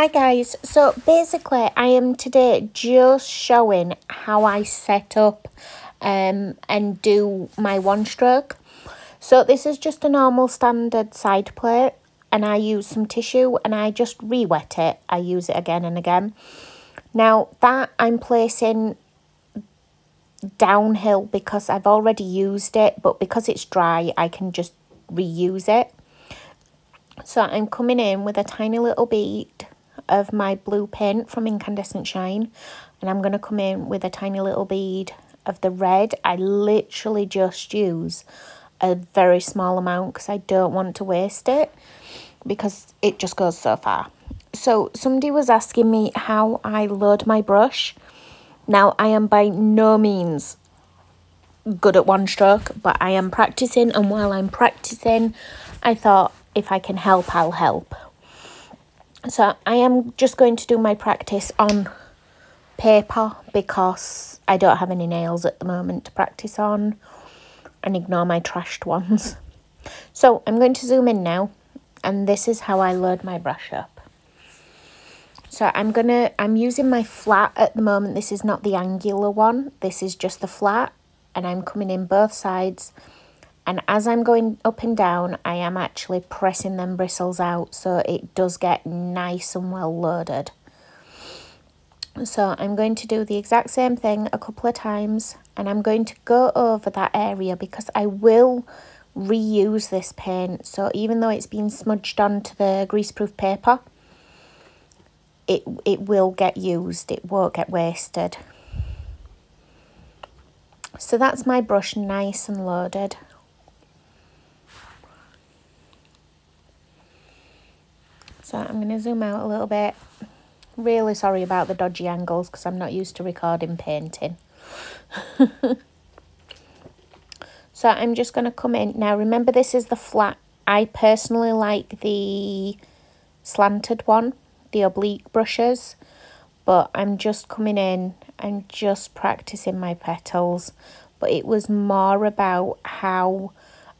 Hi guys, so basically I am today just showing how I set up and do my one stroke. So this is just a normal standard side plate and I use some tissue and I just re-wet it. I use it again and again. Now that I'm placing downhill because I've already used it, but because it's dry I can just reuse it. So I'm coming in with a tiny little bead of my blue paint from Incandescent Shine, and I'm going to come in with a tiny little bead of the red. I literally just use a very small amount because I don't want to waste it because it just goes so far. So somebody was asking me how I load my brush. Now I am by no means good at one stroke, but I am practicing, and while I'm practicing I thought if I can help, I'll help. So I am just going to do my practice on paper because I don't have any nails at the moment to practice on, and ignore my trashed ones. So I'm going to zoom in now, and this is how I load my brush up. So I'm using my flat at the moment. This is not the angular one. This is just the flat, and I'm coming in both sides. And as I'm going up and down, I am actually pressing them bristles out so it does get nice and well loaded. So I'm going to do the exact same thing a couple of times, and I'm going to go over that area because I will reuse this paint. So even though it's been smudged onto the greaseproof paper, it will get used, it won't get wasted. So that's my brush nice and loaded. So I'm going to zoom out a little bit. Really sorry about the dodgy angles because I'm not used to recording painting. So I'm just going to come in. Now remember, this is the flat. I personally like the slanted one, the oblique brushes. But I'm just coming in and just practicing my petals. But it was more about how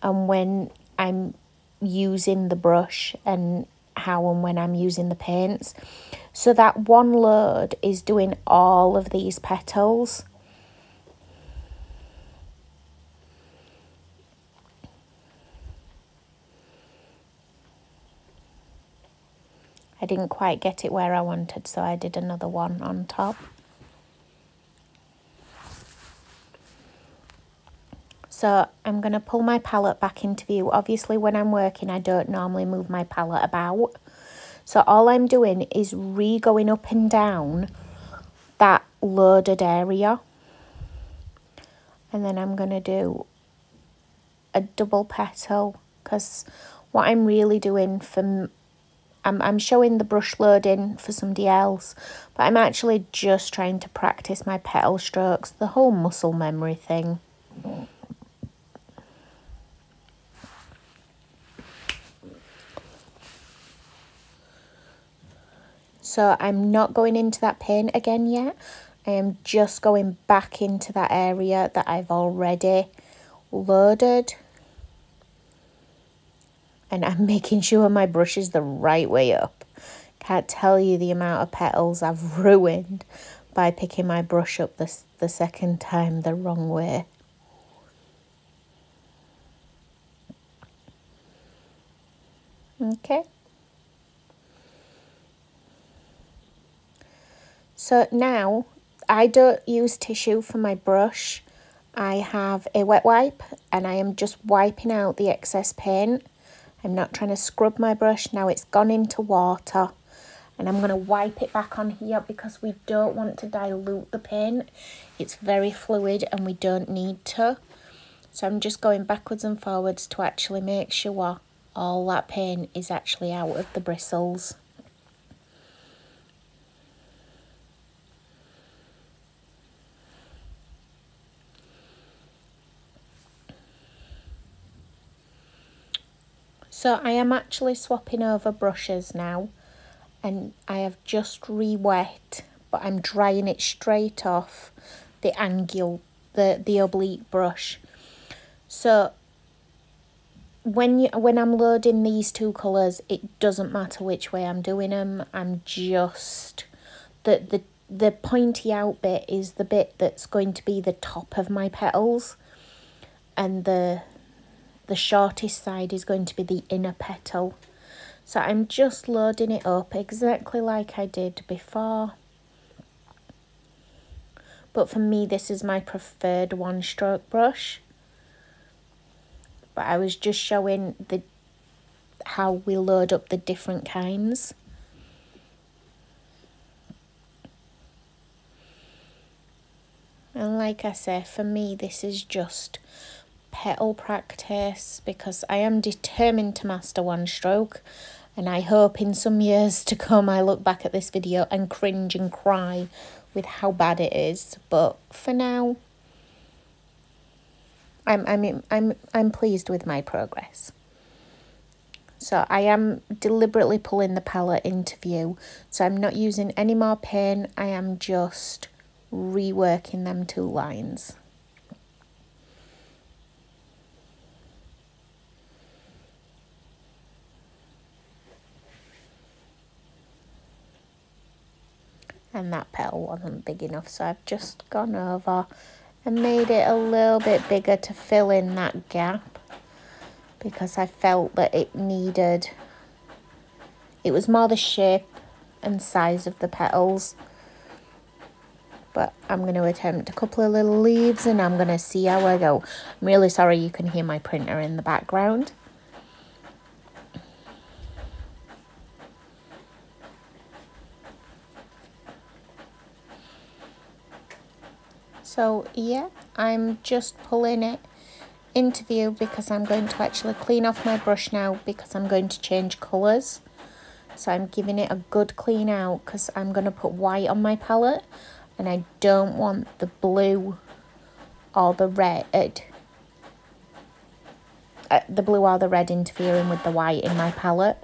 and when I'm using the brush and how and when I'm using the paints. So that one load is doing all of these petals. I didn't quite get it where I wanted, so I did another one on top. So I'm going to pull my palette back into view. Obviously when I'm working I don't normally move my palette about. So all I'm doing is re-going up and down that loaded area. And then I'm going to do a double petal because what I'm really doing for... I'm showing the brush loading for somebody else, but I'm actually just trying to practice my petal strokes, the whole muscle memory thing. So I'm not going into that paint again yet. I am just going back into that area that I've already loaded. And I'm making sure my brush is the right way up. Can't tell you the amount of petals I've ruined by picking my brush up the second time the wrong way. Okay. So now, I don't use tissue for my brush. I have a wet wipe and I am just wiping out the excess paint. I'm not trying to scrub my brush. Now it's gone into water. And I'm going to wipe it back on here because we don't want to dilute the paint. It's very fluid and we don't need to. So I'm just going backwards and forwards to actually make sure all that paint is actually out of the bristles. So I am actually swapping over brushes now, and I have just re-wet, but I'm drying it straight off the angle, the oblique brush. So when I'm loading these two colours, it doesn't matter which way I'm doing them. I'm just the pointy out bit is the bit that's going to be the top of my petals, and the shortest side is going to be the inner petal. So I'm just loading it up exactly like I did before. But for me, this is my preferred one stroke brush. But I was just showing how we load up the different kinds. And like I say, for me, this is just petal practice, because I am determined to master one stroke, and I hope in some years to come I look back at this video and cringe and cry with how bad it is. But for now, I'm pleased with my progress. So I am deliberately pulling the palette into view, so I'm not using any more paint. I am just reworking them two lines. And that petal wasn't big enough, so I've just gone over and made it a little bit bigger to fill in that gap, because I felt that it needed, it was more the shape and size of the petals. But I'm going to attempt a couple of little leaves and I'm going to see how I go. I'm really sorry you can hear my printer in the background. So yeah, I'm just pulling it into view, because I'm going to actually clean off my brush now, because I'm going to change colours. So I'm giving it a good clean out, because I'm going to put white on my palette, and I don't want the blue or the red, interfering with the white in my palette.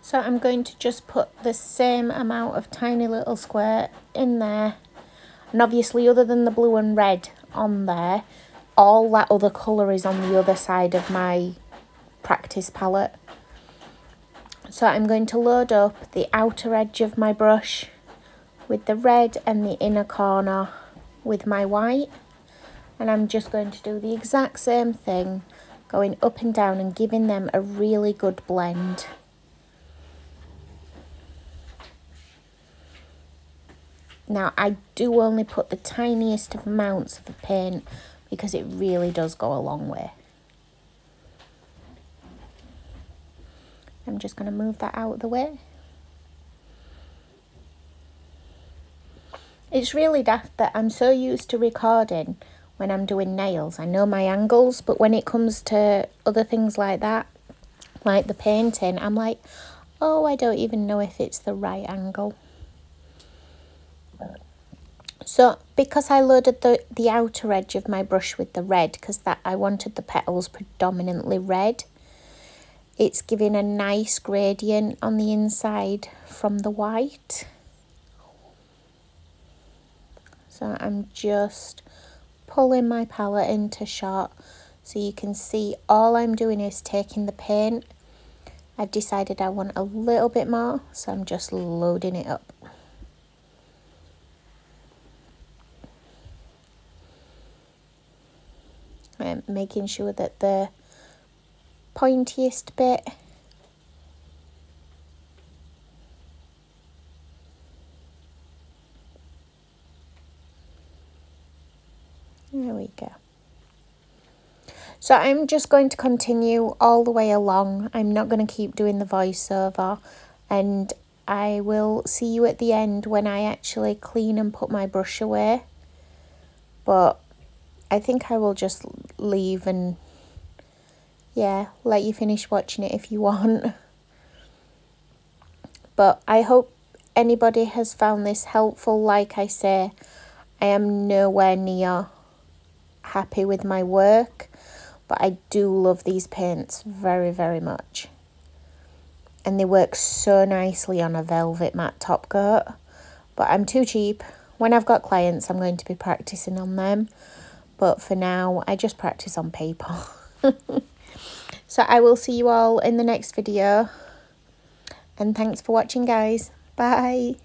So I'm going to just put the same amount of tiny little square in there. And obviously, other than the blue and red on there, all that other colour is on the other side of my practice palette. So I'm going to load up the outer edge of my brush with the red and the inner corner with my white. And I'm just going to do the exact same thing, going up and down and giving them a really good blend. Now, I do only put the tiniest of amounts of the paint, because it really does go a long way. I'm just going to move that out of the way. It's really daft that I'm so used to recording when I'm doing nails. I know my angles, but when it comes to other things like that, like the painting, I'm like, oh, I don't even know if it's the right angle. So because I loaded the outer edge of my brush with the red, because that I wanted the petals predominantly red, it's giving a nice gradient on the inside from the white. So I'm just pulling my palette into shot, so you can see all I'm doing is taking the paint. I've decided I want a little bit more, so I'm just loading it up. Making sure that the pointiest bit there we go. So I'm just going to continue all the way along. I'm not going to keep doing the voiceover, and I will see you at the end when I actually clean and put my brush away. But I think I will just leave and, yeah, let you finish watching it if you want. But I hope anybody has found this helpful. Like I say, I am nowhere near happy with my work, but I do love these paints very, very much. And they work so nicely on a velvet matte top coat, but I'm too cheap. When I've got clients, I'm going to be practicing on them, but for now, I just practice on paper. So I will see you all in the next video, and thanks for watching, guys. Bye.